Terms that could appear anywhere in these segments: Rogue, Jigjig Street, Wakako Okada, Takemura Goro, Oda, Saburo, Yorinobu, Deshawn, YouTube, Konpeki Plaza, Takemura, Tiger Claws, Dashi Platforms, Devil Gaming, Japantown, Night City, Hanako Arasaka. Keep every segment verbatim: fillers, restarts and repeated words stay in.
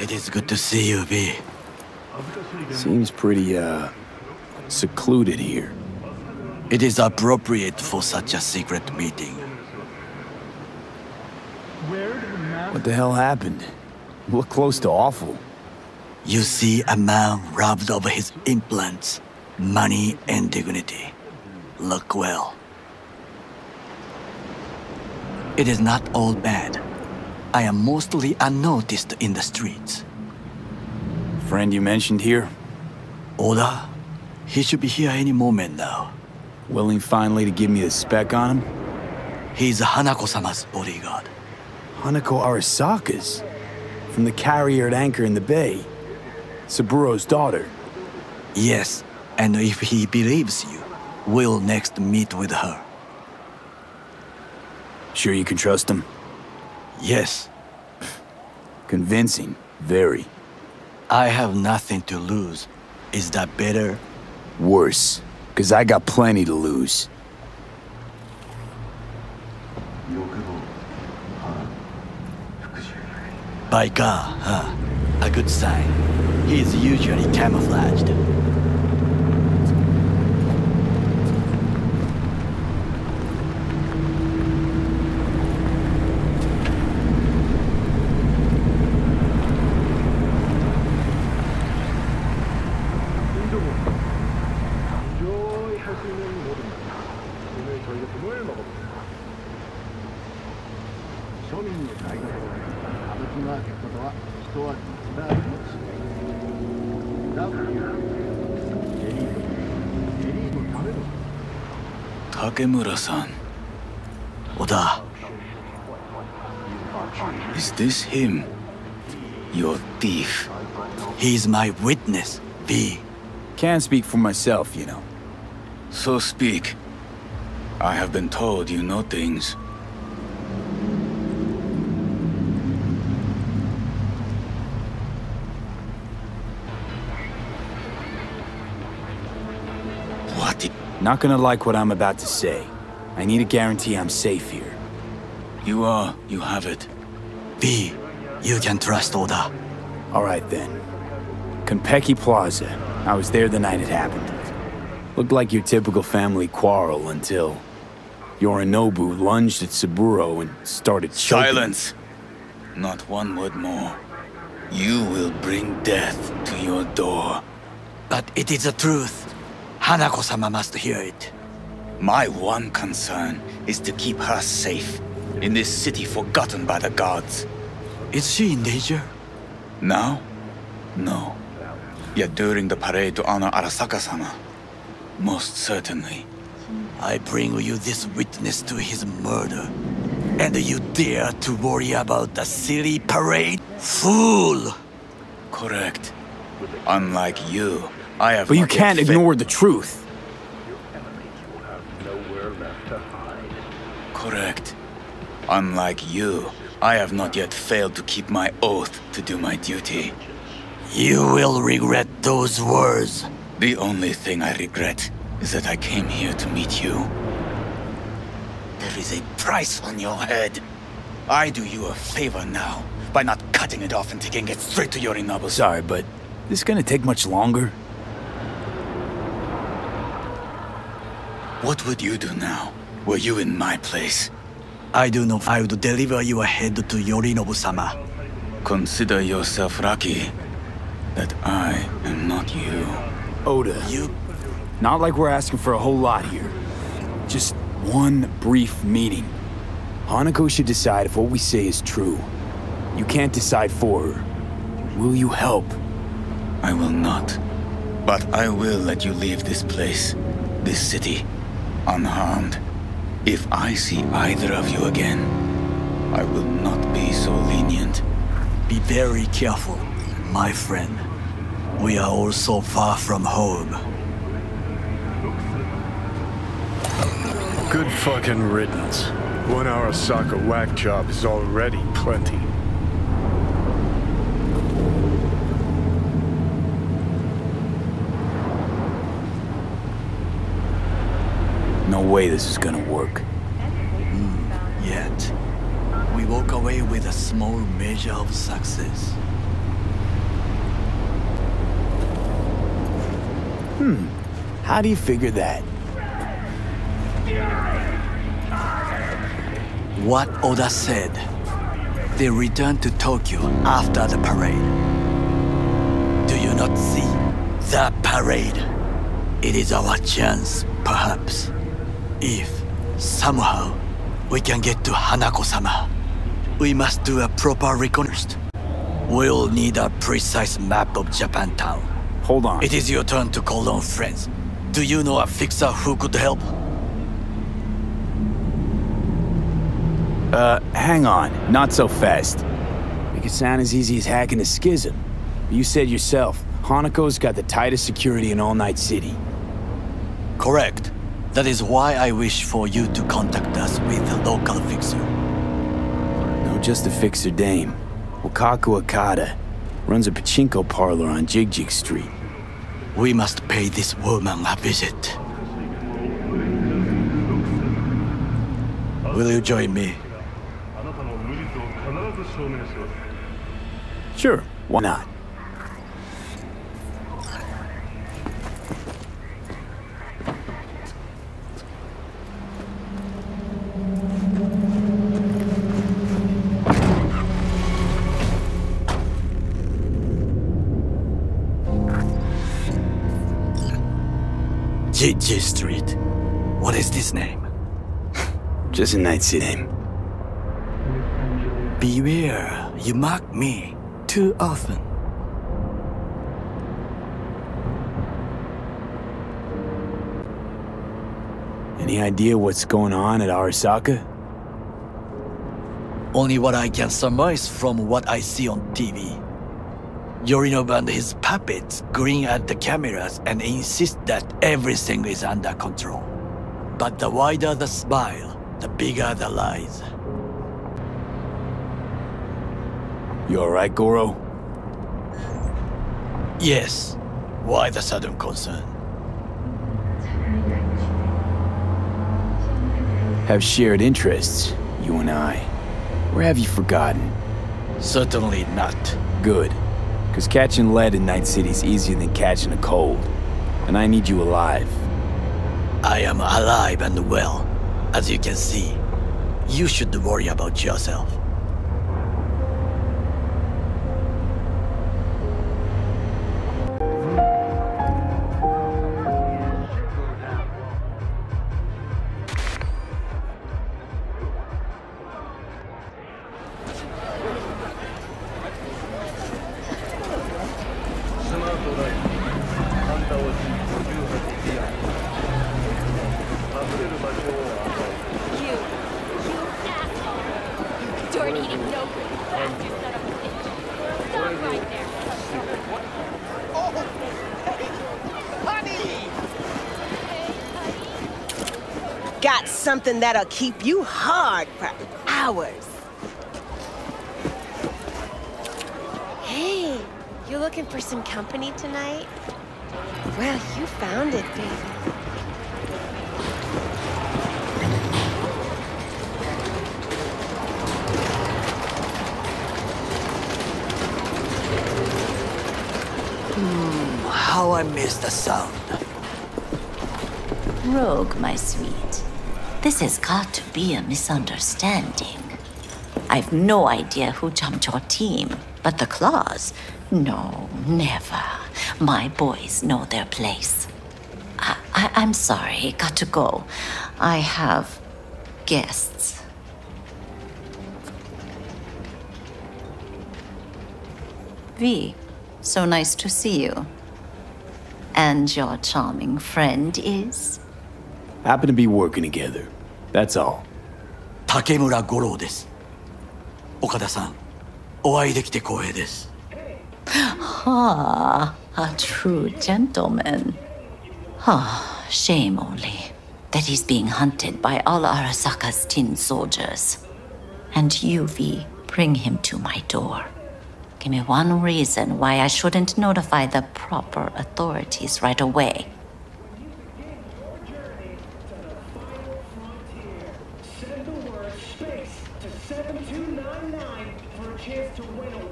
It is good to see you, V. Seems pretty, uh, secluded here. It is appropriate for such a secret meeting. What the hell happened? You look close to awful. You see a man robbed of his implants, money and dignity. Look well. It is not all bad. I am mostly unnoticed in the streets. Friend you mentioned here? Oda? He should be here any moment now. Willing finally to give me the spec on him? He's Hanako-sama's bodyguard. Hanako Arasaka's? From the carrier at anchor in the bay? Saburo's daughter? Yes, and if he believes you, we'll next meet with her. Sure you can trust him? Yes. Convincing, very. I have nothing to lose. Is that better? Worse, because I got plenty to lose. By God, huh? A good sign. He is usually camouflaged. Takemura-san. Oda. Is this him? Your thief. He's my witness, V. Can't speak for myself, you know. So speak. I have been told you know things. Not gonna like what I'm about to say. I need a guarantee I'm safe here. You are. You have it. V, you can trust Oda. Alright then. Konpeki Plaza. I was there the night it happened. Looked like your typical family quarrel until... Yorinobu lunged at Saburo and started choking. Silence! Not one word more. You will bring death to your door. But it is the truth. Hanako-sama must hear it. My one concern is to keep her safe in this city forgotten by the gods. Is she in danger? Now? No. Yet during the parade to honor Arasaka-sama, most certainly. I bring you this witness to his murder. And you dare to worry about the silly parade? Fool! Correct. Unlike you, I have but you can't ignore the truth. Your enemy will have nowhere left to hide. Correct. Unlike you, I have not yet failed to keep my oath to do my duty. You will regret those words. The only thing I regret is that I came here to meet you. There is a price on your head. I do you a favor now by not cutting it off and taking it straight to Yorinobu. Sorry, but this is gonna take much longer. What would you do now, were you in my place? I do know I would deliver you ahead to Yorinobu-sama. Consider yourself lucky that I am not you. Oda, you... Not like we're asking for a whole lot here. Just one brief meeting. Hanako should decide if what we say is true. You can't decide for her. Will you help? I will not. But I will let you leave this place, this city. Unharmed. If I see either of you again, I will not be so lenient. Be very careful, my friend. We are all so far from home. Good fucking riddance. One hour of soccer whack job is already plenty. No way this is gonna work. Mm, yet, we walk away with a small measure of success. Hmm. How do you figure that? What Oda said. They returned to Tokyo after the parade. Do you not see? The parade. It is our chance, perhaps. If, somehow, we can get to Hanako-sama. We must do a proper reconnaissance. We'll need a precise map of Japantown. Hold on. It is your turn to call on friends. Do you know a fixer who could help? Uh, hang on. Not so fast. Make it sound as easy as hacking a schism. You said yourself, Hanako's got the tightest security in all Night City. Correct. That is why I wish for you to contact us with the local fixer. No, just a fixer dame. Wakako Okada runs a pachinko parlor on Jigjig Street. We must pay this woman a visit. Will you join me? Sure, why not? Jigjig Street. What is this name? Just a Night City name. Beware, you mock me too often. Any idea what's going on at Arasaka? Only what I can surmise from what I see on T V. Yorinobu and his puppets grin at the cameras and insist that everything is under control. But the wider the smile, the bigger the lies. You alright, Goro? Yes. Why the sudden concern? Have shared interests, you and I. Or have you forgotten? Certainly not. Good. Because catching lead in Night City is easier than catching a cold. And I need you alive. I am alive and well, as you can see. You should worry about yourself. Got something that'll keep you hard for hours. Hey, you looking for some company tonight? Well, you found it, baby. Hmm, how I miss the sound. Rogue, my sweet. This has got to be a misunderstanding. I've no idea who jumped your team, but the Claws? No, never. My boys know their place. I, I, I'm sorry, got to go. I have guests. V. So nice to see you. And your charming friend is? Happen to be working together. That's all. Takemura Goro desu. Okada-san, oai dekite kohei desu. Ah, a true gentleman. Ah, shame only that he's being hunted by all Arasaka's tin soldiers. And you, V, bring him to my door. Give me one reason why I shouldn't notify the proper authorities right away.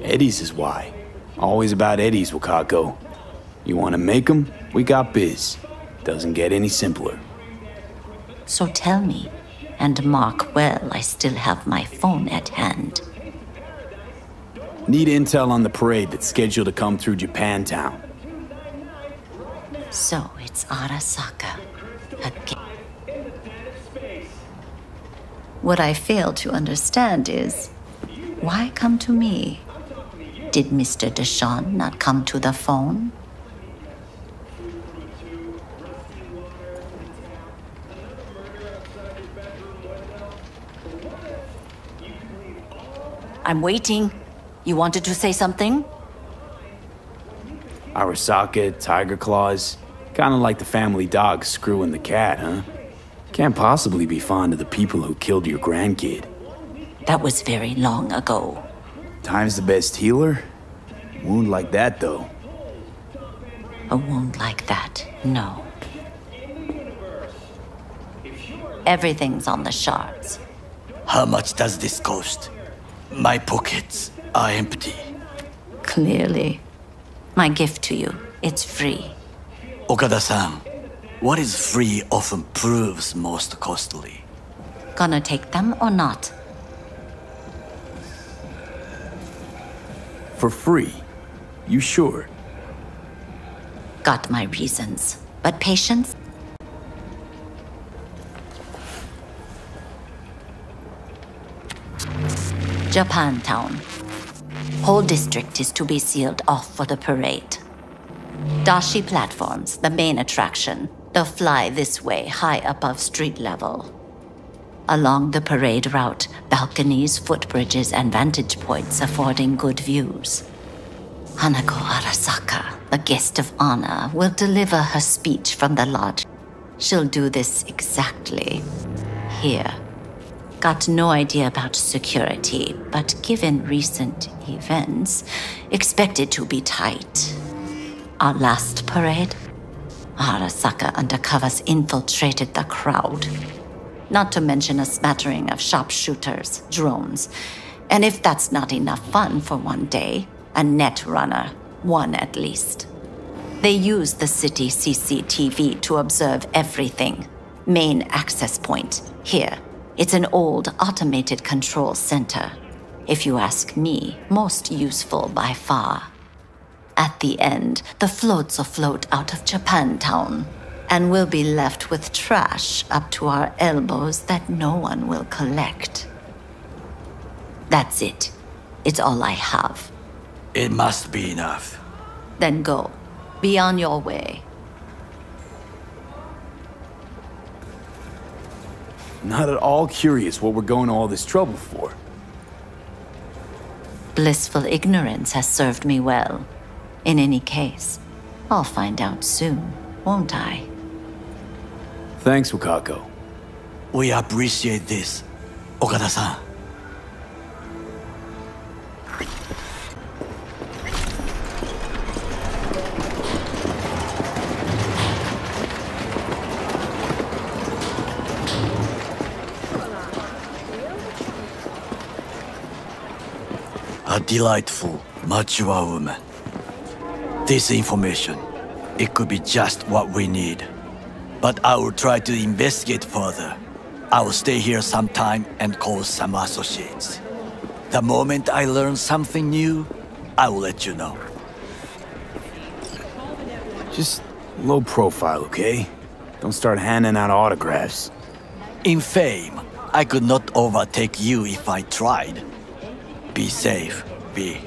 Eddie's is why. Always about Eddie's, Wakako. You want to make them? We got biz. Doesn't get any simpler. So tell me, and mark well, I still have my phone at hand. Need intel on the parade that's scheduled to come through Japantown. So it's Arasaka again. What I fail to understand is, why come to me? Did Mister Deshawn not come to the phone? I'm waiting. You wanted to say something? Arasaka, Tiger Claws. Kinda like the family dog screwing the cat, huh? Can't possibly be fond of the people who killed your grandkid. That was very long ago. Time's the best healer? A wound like that, though. A wound like that, no. Everything's on the shards. How much does this cost? My pockets are empty. Clearly. My gift to you, it's free. Okada-san, what is free often proves most costly. Gonna take them or not? For free? You sure? Got my reasons, but patience? Japantown. Whole district is to be sealed off for the parade. Dashi Platforms, the main attraction. They'll fly this way, high above street level. Along the parade route, balconies, footbridges, and vantage points affording good views. Hanako Arasaka, a guest of honor, will deliver her speech from the lodge. She'll do this exactly here. Got no idea about security, but given recent events, expected to be tight. Our last parade, Arasaka undercovers infiltrated the crowd. Not to mention a smattering of sharpshooters, drones. And if that's not enough fun for one day, a net runner, one at least. They use the city C C T V to observe everything. Main access point, here. It's an old automated control center. If you ask me, most useful by far. At the end, the floats will float out of Japantown, and we'll be left with trash up to our elbows that no one will collect. That's it. It's all I have. It must be enough. Then go. Be on your way. Not at all curious what we're going to all this trouble for. Blissful ignorance has served me well. In any case, I'll find out soon, won't I? Thanks, Wakako. We appreciate this, Okada-san. A delightful, mature woman. This information, it could be just what we need. But I will try to investigate further. I will stay here some time and call some associates. The moment I learn something new, I will let you know. Just low profile, okay? Don't start handing out autographs. In fame, I could not overtake you if I tried. Be safe, be.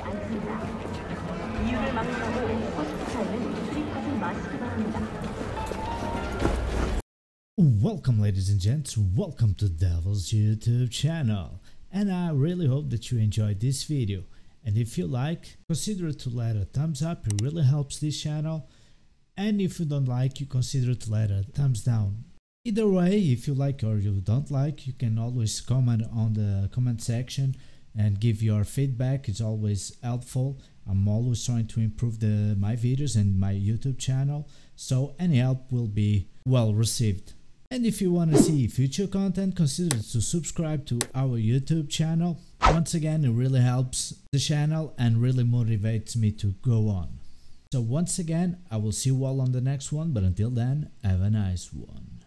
Welcome, ladies and gents, welcome to Devil's YouTube channel, and I really hope that you enjoyed this video. And if you like, consider to let a thumbs up, it really helps this channel. And if you don't like, you consider to let a thumbs down. Either way, if you like or you don't like, you can always comment on the comment section and give your feedback. It's always helpful. I'm always trying to improve the my videos and my YouTube channel, so any help will be well received. And if you want to see future content, consider to subscribe to our YouTube channel. Once again, it really helps the channel and really motivates me to go on. So once again, I will see you all on the next one, but until then, have a nice one.